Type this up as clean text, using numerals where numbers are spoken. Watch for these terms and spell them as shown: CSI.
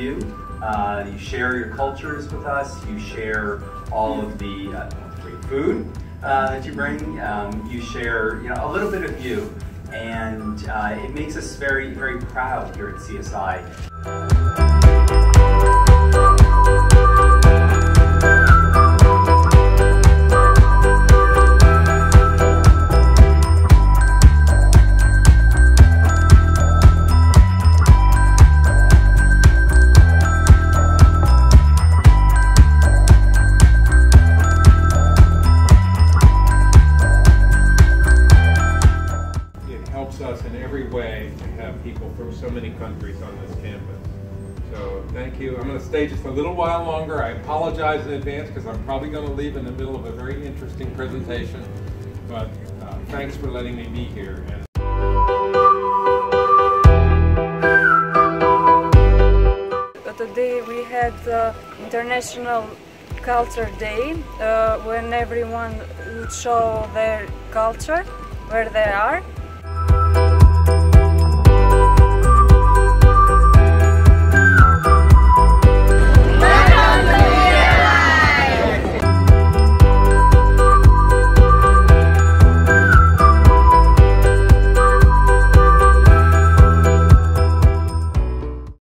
you. You share your cultures with us. You share all of the great food that you bring. You share, a little bit of you, and it makes us very, very proud here at CSI. Us in every way to have people from so many countries on this campus. So thank you. I'm going to stay just a little while longer. I apologize in advance because I'm probably going to leave in the middle of a very interesting presentation, but thanks for letting me be here. And today we had International Culture Day when everyone would show their culture, where they are.